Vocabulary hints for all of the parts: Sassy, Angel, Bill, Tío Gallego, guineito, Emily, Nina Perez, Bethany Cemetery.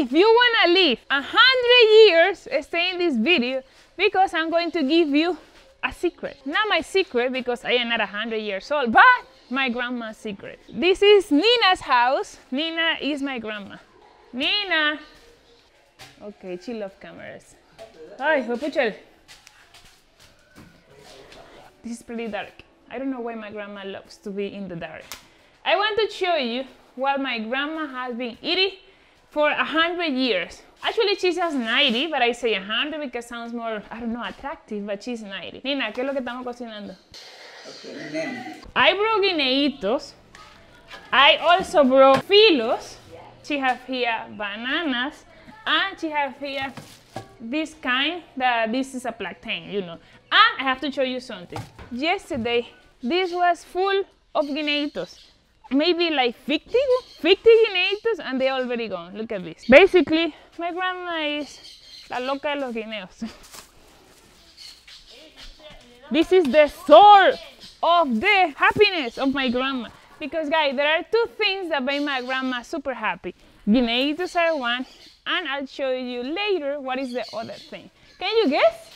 if you want to live 100 years, stay in this video because I'm going to give you a secret. Not my secret because I am not 100 years old, but my grandma's secret. This is Nina's house. Nina is my grandma. Nina. Okay, she loves cameras. Hi, Papuchel. This is pretty dark. I don't know why my grandma loves to be in the dark. I want to show you what my grandma has been eating for 100 years. Actually, she's just 90, but I say 100 because it sounds more, I don't know, attractive, but she's 90. Nina, ¿qué es lo que estamos cocinando? Okay. I brought guineitos. I also brought filos. She has here bananas, and she has here this kind, that this is a plantain, you know. And I have to show you something. Yesterday, this was full of guineitos. Maybe like 50 guineitos, and they're already gone. Look at this. Basically, my grandma is la loca de los guineos. This is the source of the happiness of my grandma. Because guys, there are two things that make my grandma super happy. Guineitos are one, and I'll show you later what is the other thing. Can you guess?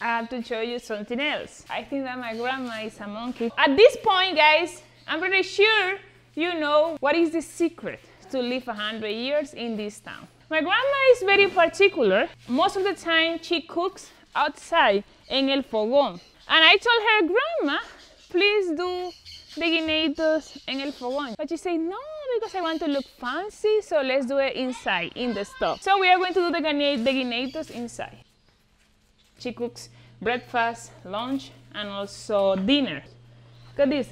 I have to show you something else. I think that my grandma is a monkey. At this point, guys, I'm pretty sure you know what is the secret to live 100 years in this town. My grandma is very particular. Most of the time she cooks outside en el fogón. And I told her, Grandma, please do the guineitos en el fogón. But she said, no, because I want to look fancy, so let's do it inside, in the stove. So we are going to do the guineitos inside. She cooks breakfast, lunch, and also dinner. Look at this.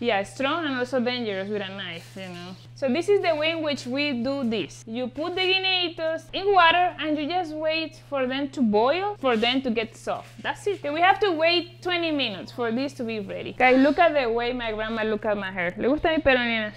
Yeah, strong and also dangerous with a knife, you know. So this is the way in which we do this. You put the guineitos in water and you just wait for them to boil, for them to get soft. That's it. We have to wait 20 minutes for this to be ready. Guys, look at the way my grandma look at my hair. ¿Le gusta mi pelo, Nina?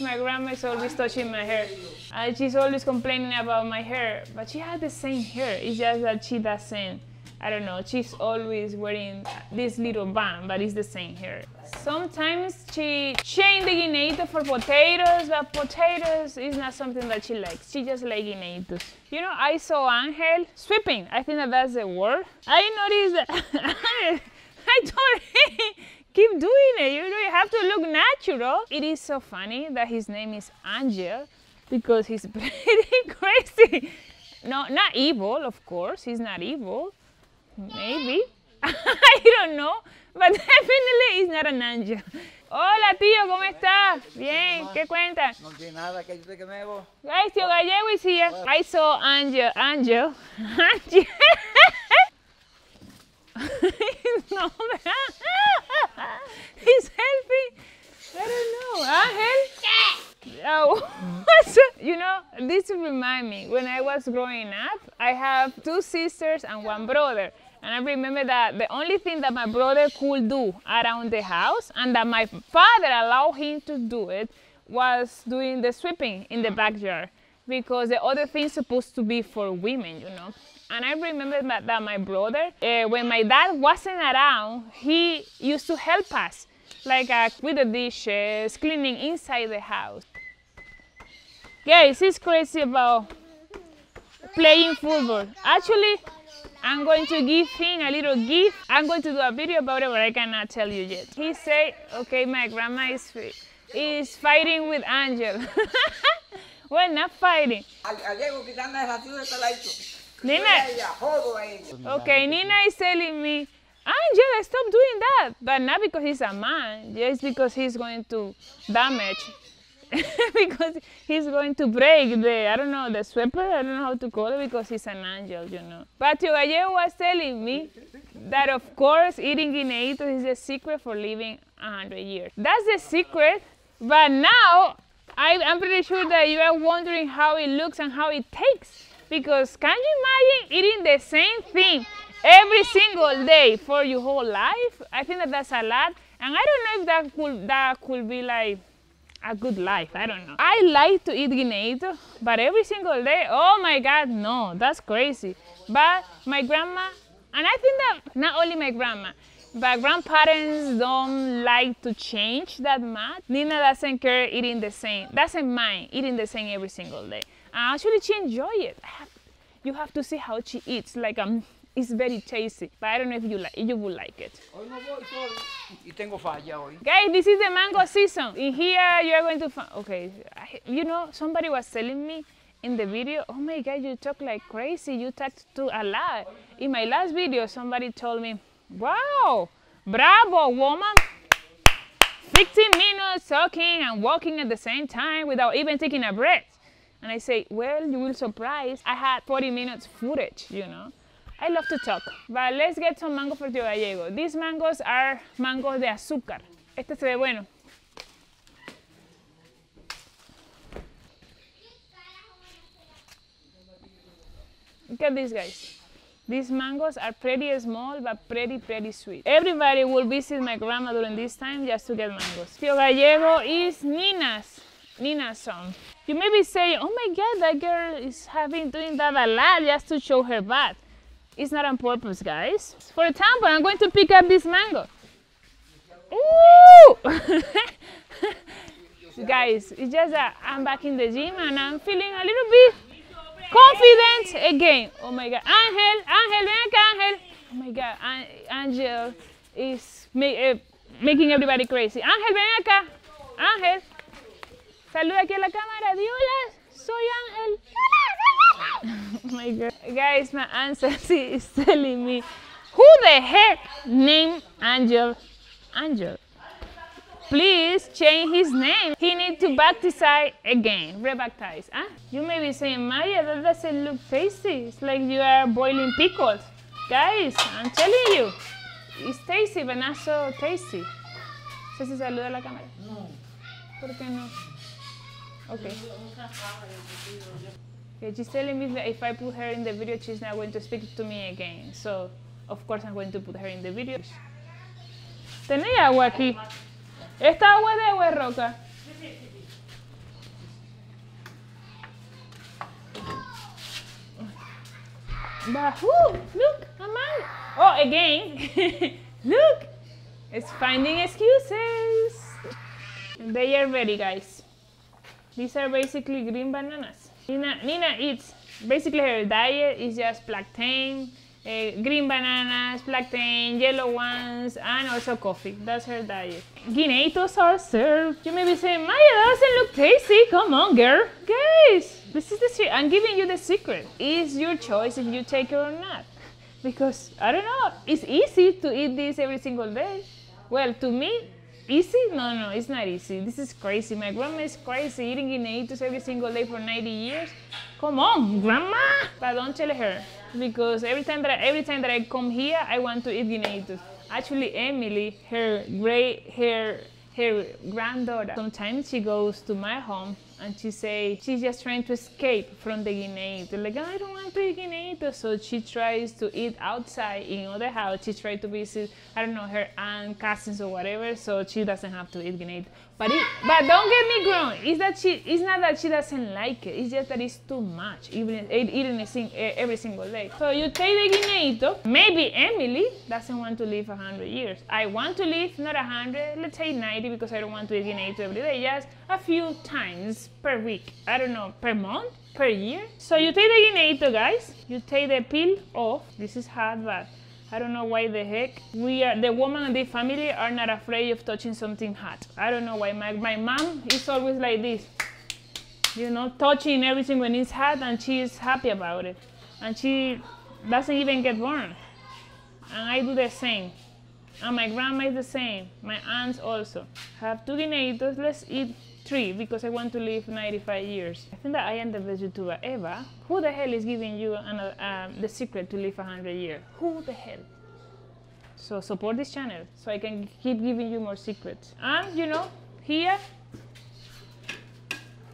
My grandma is always touching my hair. And she's always complaining about my hair, but she has the same hair. It's just that she doesn't. I don't know, she's always wearing this little band, but it's the same here. Sometimes she changes the guineito for potatoes, but potatoes is not something that she likes. She just likes guineitos. You know, I saw Angel sweeping. I think that that's the word. I noticed that I told him, keep doing it, you know, you have to look natural. It is so funny that his name is Angel because he's pretty crazy. No, not evil, of course, he's not evil. Maybe, I don't know, but definitely it's not an angel. Hola tío, ¿cómo estás? Bien, ¿qué cuentas? No tiene nada, que yo te quemebo. Guys, Tío Gallego is here. I saw Angel. No, he's helping. I don't know, Angel? Oh. You know, this reminds me, when I was growing up, I have 2 sisters and 1 brother. And I remember that the only thing that my brother could do around the house, and that my father allowed him to do it, was doing the sweeping in the backyard. Because the other thing is supposed to be for women, you know. And I remember that my brother, when my dad wasn't around, he used to help us. Like with the dishes, cleaning inside the house. Guys, he's crazy about playing football. Actually, I'm going to give him a little gift. I'm going to do a video about it, but I cannot tell you yet. He said, okay, my grandma is fighting with Angel. Well, not fighting. Nina. Okay, Nina is telling me, Angel, stop doing that. But not because he's a man, just because he's going to damage. Because he's going to break the, I don't know, the sweeper, I don't know how to call it, because he's an angel, you know. But Tío Gallego was telling me that, of course, eating guineitos is the secret for living 100 years. That's the secret, but now I'm pretty sure that you are wondering how it looks and how it tastes. Because can you imagine eating the same thing every single day for your whole life? I think that that's a lot, and I don't know if that could be like a good life, I don't know. I like to eat guineito, but every single day, oh my God, no, that's crazy. But my grandma, and I think that not only my grandma, But grandparents don't like to change that much. Nina doesn't care eating the same, doesn't mind eating the same every single day. Actually, she enjoys it. You have to see how she eats. Like it's very tasty, but I don't know if you would like it. Guys, this is the mango season. In here, you are going to find. Okay, you know, somebody was telling me in the video, oh my God, you talk like crazy. You talk to a lot. In my last video, somebody told me, wow, bravo, woman. 15 minutes talking and walking at the same time without even taking a breath. And I say, well, you will surprise. I had 40 minutes footage, you know. I love to talk, but let's get some mango for Tío Gallego. These mangoes are mangoes de azúcar. Este se ve bueno. Look at these guys. These mangoes are pretty small, but pretty sweet. Everybody will visit my grandma during this time just to get mangoes. Tío Gallego is Nina's son. You may be saying, oh my God, that girl is doing that a lot just to show her butt. It's not on purpose, guys. For example, I'm going to pick up this mango. Ooh! Guys, it's just that I'm back in the gym and I'm feeling a little bit confident again. Oh my God, Angel, ven acá, Angel. Oh my God, Angel is making everybody crazy. Angel, ven acá, Angel. Saluda aquí a la cámara, Diolas, soy Angel. Oh my God. Guys, my aunt Sassy is telling me, who the heck named Angel Angel? Please change his name. He needs to baptize again, rebaptize. Huh? You may be saying, Maya, that doesn't look tasty. It's like you are boiling pickles. Guys, I'm telling you, it's tasty, but not so tasty. Sassy, saluda a la cámara. No. ¿Por qué no? Okay. She's telling me that if I put her in the video, she's not going to speak to me again. So, of course, I'm going to put her in the video. ¿Tenéis agua aquí? ¿Esta agua de agua es roca? Woo, look, I'm out. Oh, again. Look, it's finding excuses. They are ready, guys. These are basically green bananas. Nina eats, basically her diet is just plantain, green bananas, plantain, yellow ones, and also coffee. That's her diet. Guineatos are served. You may be saying, Maya, that doesn't look tasty. Come on, girl. Guys, this is the secret. I'm giving you the secret. It's your choice if you take it or not. Because, I don't know, it's easy to eat this every single day. Well, to me, easy? No, it's not easy. This is crazy. My grandma is crazy, eating guineitos every single day for 90 years. Come on, grandma! But don't tell her, because every time that I come here, I want to eat guineitos. Actually, Emily, her granddaughter, sometimes she goes to my home and she says she's just trying to escape from the guineitos. Like, I don't want to eat guineitos. So she tries to eat outside in other house. She tries to visit, I don't know, her aunt, cousins or whatever. So she doesn't have to eat guineitos. But don't get me wrong. It's not that she doesn't like it. It's just that it's too much, even eating every single day. So you take the guineito. Maybe Emily doesn't want to live 100 years. I want to live not 100, let's say 90, because I don't want to eat guineito every day. Just a few times per week, I don't know, per month, per year. So you take the guineito, guys, you take the peel off. This is hard, but I don't know why the heck the woman and the family are not afraid of touching something hot. I don't know why. My mom is always like this, you know, touching everything when it's hot, and she is happy about it, and she doesn't even get burned. And I do the same, and my grandma is the same, my aunts also. I have two guineitos, let's eat 3, because I want to live 95 years. I think that I am the best YouTuber ever. Who the hell is giving you the secret to live 100 years? Who the hell? So support this channel so I can keep giving you more secrets. And you know, here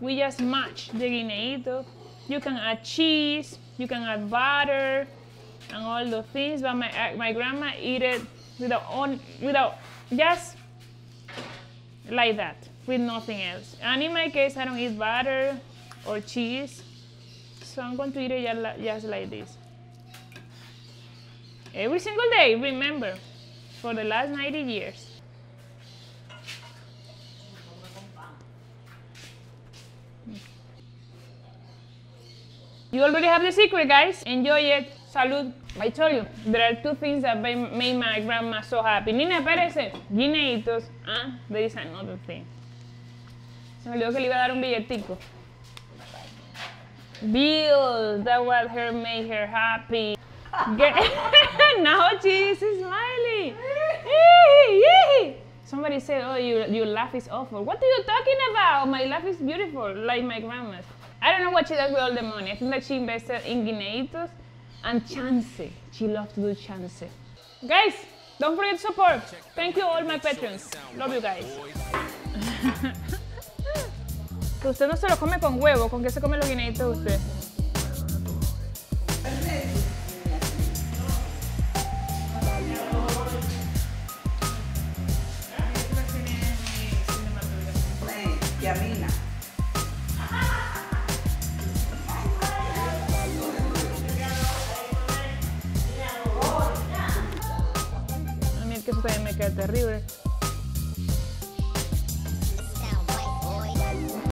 we just match the guineito. You can add cheese, you can add butter, and all those things. But my grandma eat it without just like that, with nothing else. And in my case, I don't eat butter or cheese, so I'm going to eat it just like this every single day. Remember, for the last 90 years. You already have the secret, guys. Enjoy it. Salud. I told you, there are two things that made my grandma so happy. Nina Perez, guineitos, and there is another thing. Se me olvidó que le iba a dar un billetico. Bill, that was her, made her happy. Now she's smiling. Somebody said, oh, your laugh is awful. What are you talking about? My laugh is beautiful, like my grandma's. I don't know what she does with all the money. I think that she invested in guineitos and chance. She loves to do chance. Guys, don't forget to support. Thank you all my patrons. Love you guys. Usted no se lo come con huevo. ¿Con qué se come los guineitos usted? A mí el queso también me queda terrible.